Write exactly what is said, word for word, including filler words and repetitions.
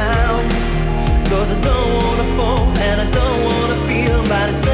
sound, 'cause I don't wanna fall and I don't wanna feel, but it's